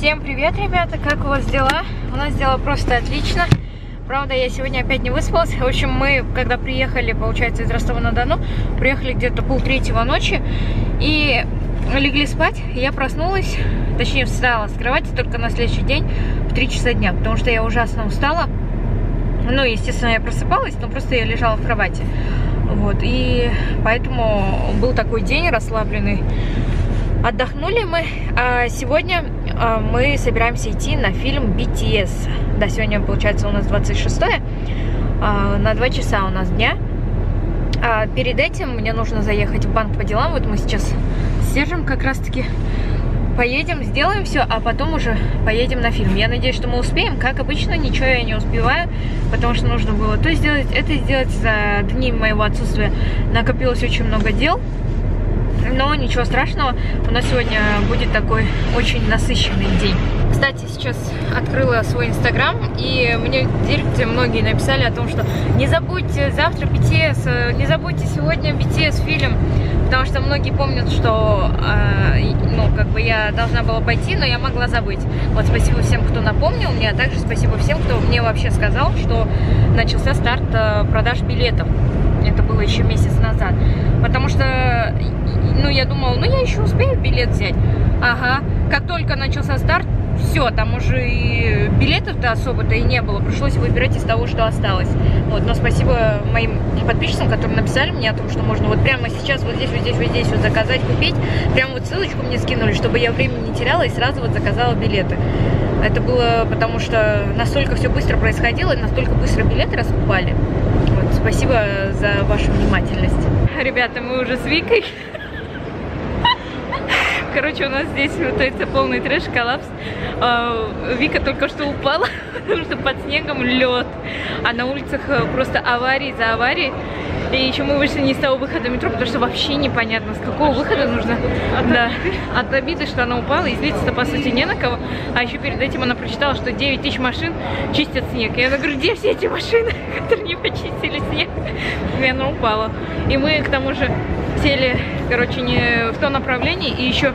Всем привет, ребята! Как у вас дела? У нас дела просто отлично. Правда, я сегодня опять не выспалась. В общем, мы, когда приехали, получается, из Ростова-на-Дону, приехали где-то 2:30 ночи и легли спать. Я проснулась, точнее, встала с кровати только на следующий день в 3 часа дня, потому что я ужасно устала. Ну, естественно, я просыпалась, но просто я лежала в кровати. Вот, и поэтому был такой день расслабленный. Отдохнули мы, а сегодня мы собираемся идти на фильм BTS. Да, сегодня, получается, у нас 26-е, на 2 часа у нас дня. А перед этим мне нужно заехать в банк по делам, вот мы сейчас с Сержем как раз-таки поедем, сделаем все, а потом уже поедем на фильм. Я надеюсь, что мы успеем, как обычно, ничего я не успеваю, потому что нужно было то сделать, это сделать, за дни моего отсутствия накопилось очень много дел. Но ничего страшного, у нас сегодня будет такой очень насыщенный день. Кстати, сейчас открыла свой инстаграм, и мне в директе многие написали о том, что не забудьте завтра BTS, не забудьте сегодня BTS фильм, потому что многие помнят, что ну, как бы я должна была пойти, но я могла забыть. Вот спасибо всем, кто напомнил мне, а также спасибо всем, кто мне вообще сказал, что начался старт продаж билетов. Это было еще месяц назад, потому что, ну, я думала, ну, я еще успею билет взять. Ага, как только начался старт, все, там уже и билетов-то особо-то и не было, пришлось выбирать из того, что осталось. Вот, но спасибо моим подписчикам, которые написали мне о том, что можно вот прямо сейчас вот здесь, вот здесь, вот здесь вот заказать, купить. Прям вот ссылочку мне скинули, чтобы я времени не теряла и сразу вот заказала билеты. Это было потому, что настолько все быстро происходило, настолько быстро билеты раскупали. Вот, спасибо за вашу внимательность. Ребята, мы уже с Викой. Короче, у нас здесь летается полный трэш, коллапс. Вика только что упала, потому что под снегом лед. А на улицах просто аварии за аварией. И еще мы вышли не с того выхода метро, потому что вообще непонятно, с какого выхода нужно. От обиды, что она упала, и злиться-то, по сути, не на кого. А еще перед этим она прочитала, что 9 тысяч машин чистят снег. И она говорит, где все эти машины, которые не почистили снег? И она упала. И мы, к тому же, сели, короче, не в то направление, и еще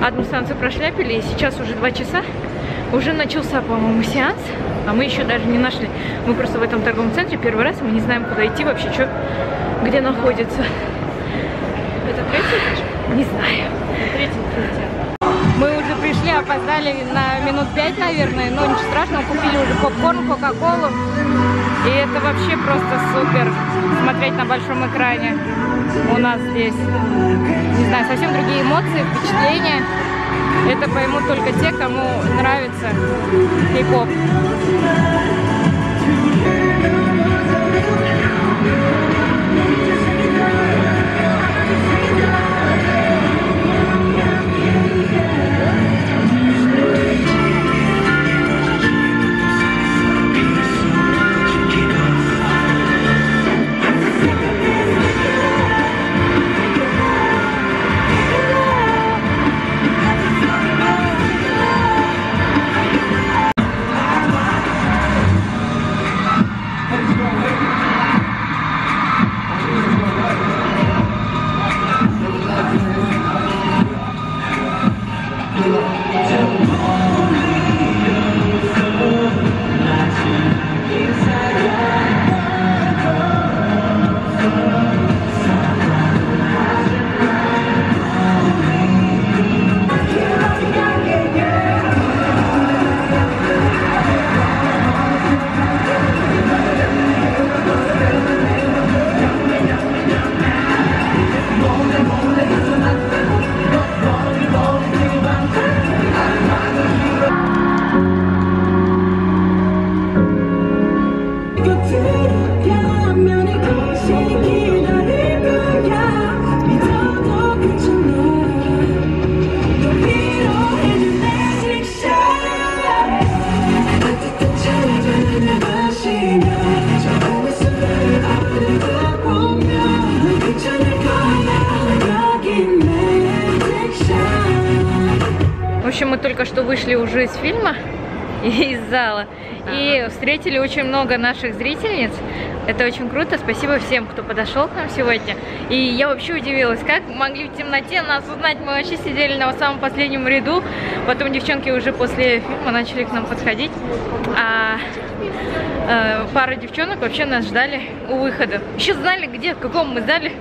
одну станцию прошляпили, и сейчас уже 2 часа. Уже начался, по-моему, сеанс, а мы еще даже не нашли. Мы просто в этом торговом центре первый раз, мы не знаем, куда идти вообще, что, где находится. Это третий этаж? Не знаю. Третий. Мы уже пришли, опоздали на минут 5, наверное, но ничего страшного. Купили уже попкорн, кока-колу. И это вообще просто супер. Смотреть на большом экране у нас здесь. Не знаю, совсем другие эмоции, впечатления. Это поймут только те, кому нравится кей-поп. В общем, мы только что вышли уже из фильма. из зала. И встретили очень много наших зрительниц. Это очень круто. Спасибо всем, кто подошел к нам сегодня. И я вообще удивилась, как могли в темноте нас узнать. Мы вообще сидели на самом последнем ряду. Потом девчонки уже после фильма начали к нам подходить. А пара девчонок вообще нас ждали у выхода. Еще знали, где, в каком мы зале.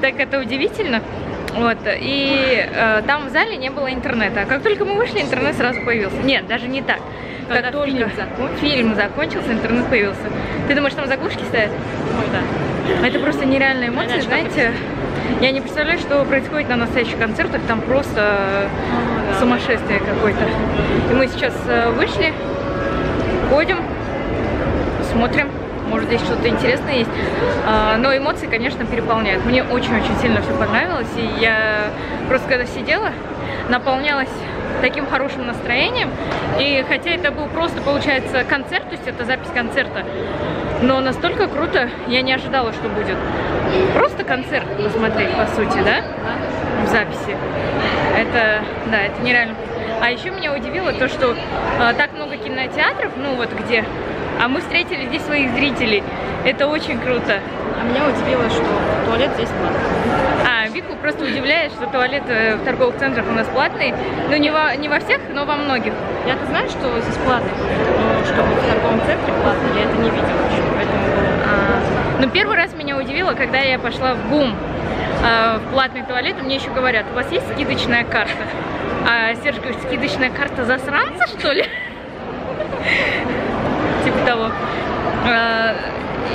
Так это удивительно. Вот, и там в зале не было интернета. А как только мы вышли, интернет сразу появился. Нет, даже не так. Когда только фильм закончился, интернет появился. Ты думаешь, там заглушки стоят? Ой, да. Это просто нереальная эмоция, знаете. Я не представляю, что происходит на настоящих концертах. Там просто сумасшествие какое-то. И мы сейчас вышли, ходим, смотрим. Может, здесь что-то интересное есть. Но эмоции, конечно, переполняют. Мне очень-очень сильно все понравилось. И я просто, когда сидела, наполнялась таким хорошим настроением. И хотя это был просто, получается, концерт, то есть это запись концерта, но настолько круто, я не ожидала, что будет. Просто концерт посмотреть, по сути, да? В записи. Это, да, это нереально. А еще меня удивило то, что так много кинотеатров, ну вот где... А мы встретили здесь своих зрителей. Это очень круто. А меня удивило, что туалет здесь платный. А, Вику просто удивляет, что туалет в торговых центрах у нас платный. Ну, не во всех, но во многих. Я-то знаю, что здесь платный. Но что в торговом центре платный, я это не видела еще. Поэтому... Но первый раз меня удивило, когда я пошла в БУМ, в платный туалет. Мне еще говорят, у вас есть скидочная карта? А Серж говорит, скидочная карта засранца, что ли? Типа того.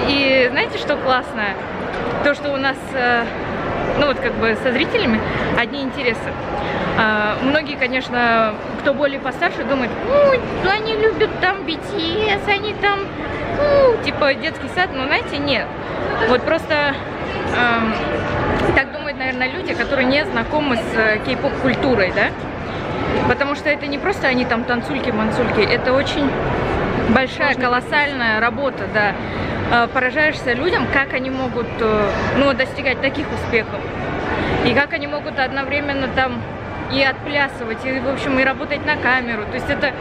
И знаете, что классно? То, что у нас, ну вот как бы со зрителями одни интересы. Многие, конечно, кто более постарше, думают, ну, они любят там BTS, они там, ну, типа детский сад, но знаете, нет. Вот просто так думают, наверное, люди, которые не знакомы с кей-поп-культурой, да? Потому что это не просто они там танцульки-мансульки, это очень... большая, колоссальная работа, да. Поражаешься людям, как они могут, ну, достигать таких успехов. И как они могут одновременно там и отплясывать, и, в общем, и работать на камеру. То есть это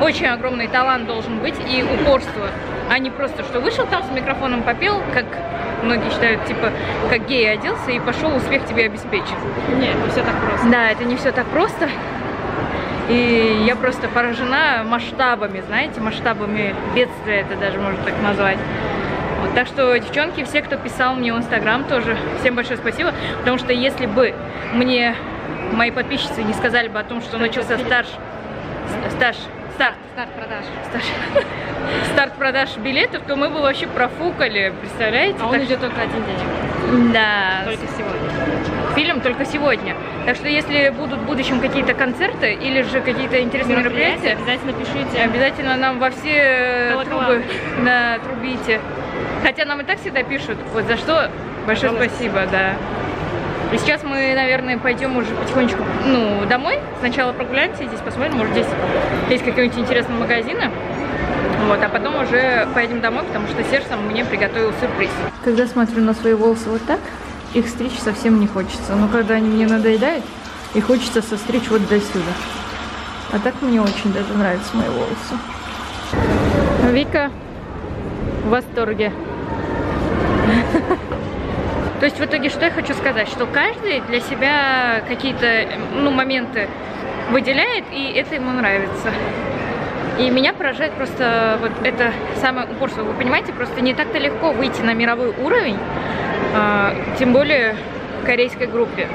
очень огромный талант должен быть и упорство. А не просто, что вышел там с микрофоном, попел, как многие считают, типа, как гей оделся и пошел, успех тебе обеспечен. Нет, не все так просто. Да, это не все так просто. И я просто поражена масштабами, знаете, масштабами бедствия, это даже можно так назвать. Вот, так что, девчонки, все, кто писал мне в Инстаграм, тоже всем большое спасибо. Потому что если бы мне мои подписчицы не сказали бы о том, что начался старт продаж билетов, то мы бы вообще профукали, представляете? А он идет только один день. Да. Только сегодня. Фильм только сегодня. Так что если будут в будущем какие-то концерты или же какие-то интересные мероприятия, обязательно пишите. Обязательно нам во все трубы натрубите. Хотя нам и так всегда пишут, вот за что большое спасибо, да. И сейчас мы, наверное, пойдем уже потихонечку, ну, домой. Сначала прогуляемся, здесь посмотрим, может, здесь есть какие-нибудь интересные магазины. Вот, а потом уже поедем домой, потому что Серж мне приготовил сюрприз. Когда смотрю на свои волосы вот так, их стричь совсем не хочется. Но когда они мне надоедают, и хочется состричь вот до сюда. А так мне очень даже нравятся мои волосы. Вика в восторге. То есть в итоге что я хочу сказать, что каждый для себя какие-то, ну, моменты выделяет, и это ему нравится. И меня поражает просто вот это самое упорство. Вы понимаете, просто не так-то легко выйти на мировой уровень, тем более в корейской группе.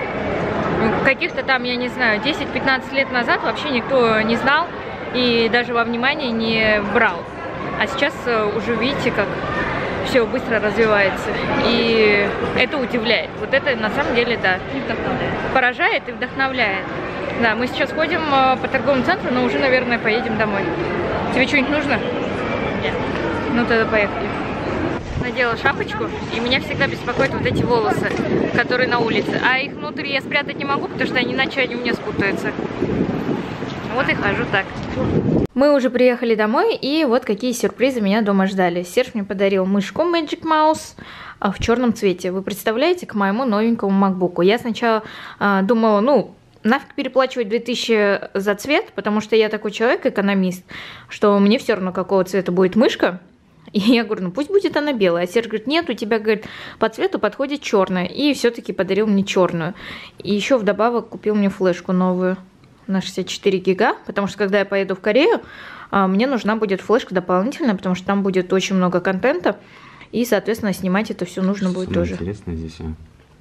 Каких-то там, я не знаю, 10-15 лет назад вообще никто не знал и даже во внимание не брал. А сейчас уже видите, как... все быстро развивается, и это удивляет. Вот это на самом деле, да, поражает и вдохновляет. Да, мы сейчас ходим по торговому центру, но уже, наверное, поедем домой. Тебе что-нибудь нужно? Нет. Ну тогда поехали. Надела шапочку, и меня всегда беспокоят вот эти волосы, которые на улице. А их внутрь я спрятать не могу, потому что иначе они у меня спутаются. Вот и хожу так. Мы уже приехали домой, и вот какие сюрпризы меня дома ждали. Серж мне подарил мышку Magic Mouse в черном цвете. Вы представляете, к моему новенькому MacBook. Я сначала думала, ну, нафиг переплачивать 2000 за цвет, потому что я такой человек, экономист, что мне все равно, какого цвета будет мышка. И я говорю, ну пусть будет она белая. А Серж говорит, нет, у тебя, говорит, по цвету подходит черная. И все-таки подарил мне черную. И еще вдобавок купил мне флешку новую на 64 гига, потому что когда я поеду в Корею, мне нужна будет флешка дополнительная, потому что там будет очень много контента. И, соответственно, снимать это все нужно будет тоже. Интересно здесь.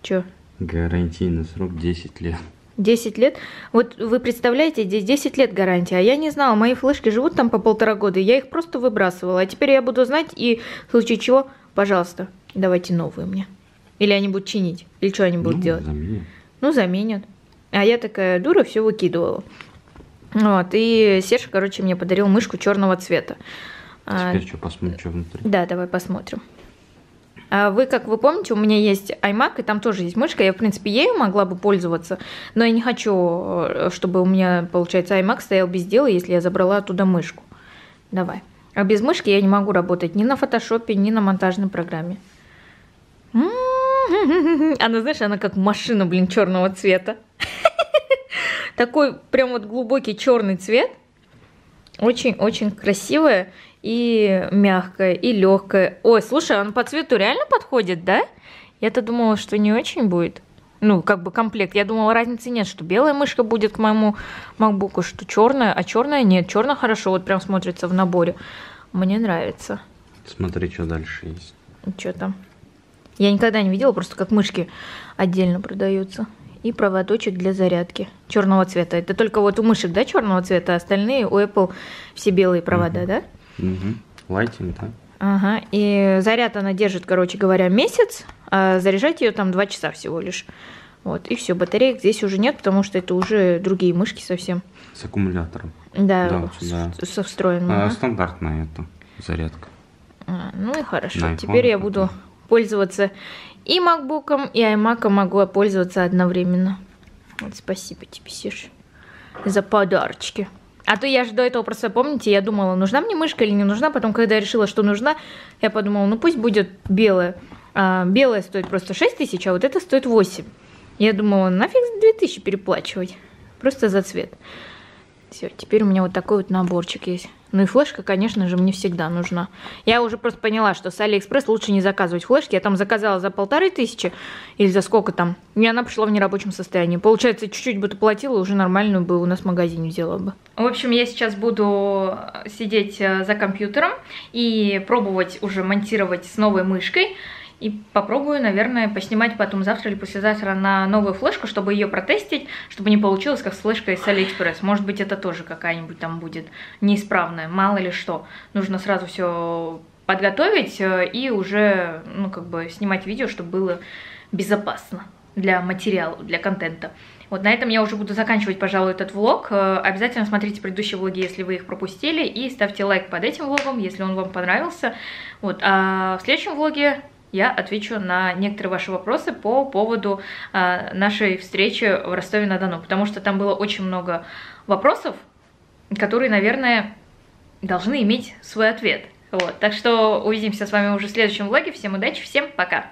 Че? Гарантийный срок 10 лет. 10 лет. Вот вы представляете, здесь 10 лет гарантия. А я не знала, мои флешки живут там по 1,5 года. Я их просто выбрасывала. А теперь я буду знать, и в случае чего, пожалуйста, давайте новые мне. Или они будут чинить. Или что они будут делать? Заменят. Ну, заменят. А я такая дура, все выкидывала. Вот. И Серж, короче, мне подарил мышку черного цвета. Теперь что, посмотрим, что внутри? Да, давай посмотрим. Вы, как вы помните, у меня есть iMac, и там тоже есть мышка. Я, в принципе, ею могла бы пользоваться, но я не хочу, чтобы у меня, получается, iMac стоял без дела, если я забрала оттуда мышку. Давай. А без мышки я не могу работать ни на фотошопе, ни на монтажной программе. Она, знаешь, она как машина, блин, черного цвета. Такой прям вот глубокий черный цвет. Очень-очень красивая. И мягкая, и легкая. Ой, слушай, он по цвету реально подходит, да? Я-то думала, что не очень будет. Ну, как бы комплект. Я думала, разницы нет, что белая мышка будет к моему MacBook, что черная, а черная нет. Черная хорошо, вот прям смотрится в наборе. Мне нравится. Смотри, что дальше есть. Что там? Я никогда не видела, просто как мышки отдельно продаются. И проводочек для зарядки черного цвета. Это только вот у мышек, да, черного цвета, а остальные у Apple все белые провода, да? Лайтинг, да? Ага, и заряд она держит, короче говоря, месяц, а заряжать ее там 2 часа всего лишь. Вот, и все, батареек здесь уже нет, потому что это уже другие мышки совсем. С аккумулятором. Да, да, вот со встроенным. Стандартная эта зарядка. Ну и хорошо, iPhone, теперь я буду пользоваться и MacBook'ом, и iMac'ом могу пользоваться одновременно. Вот, спасибо тебе, Серж, за подарочки. А то я же до этого просто, помните, я думала, нужна мне мышка или не нужна. Потом, когда я решила, что нужна, я подумала, ну пусть будет белая. А белая стоит просто 6 тысяч, а вот это стоит 8. Я думала, нафиг 2000 переплачивать. Просто за цвет. Все, теперь у меня вот такой вот наборчик есть. Ну и флешка, конечно же, мне всегда нужна. Я уже просто поняла, что с Алиэкспресс лучше не заказывать флешки. Я там заказала за 1500 или за сколько там. И она пришла в нерабочем состоянии. Получается, чуть-чуть бы ты платила, уже нормальную бы у нас в магазине взяла бы. В общем, я сейчас буду сидеть за компьютером и пробовать уже монтировать с новой мышкой. И попробую, наверное, поснимать потом завтра или послезавтра на новую флешку, чтобы ее протестить, чтобы не получилось, как с флешкой с Алиэкспресс. Может быть, это тоже какая-нибудь там будет неисправная, мало ли что. Нужно сразу все подготовить и уже, ну, как бы снимать видео, чтобы было безопасно для материала, для контента. Вот на этом я уже буду заканчивать, пожалуй, этот влог. Обязательно смотрите предыдущие влоги, если вы их пропустили, и ставьте лайк под этим влогом, если он вам понравился. Вот, а в следующем влоге я отвечу на некоторые ваши вопросы по поводу нашей встречи в Ростове-на-Дону, потому что там было очень много вопросов, которые, наверное, должны иметь свой ответ. Вот. Так что увидимся с вами уже в следующем влоге. Всем удачи, всем пока!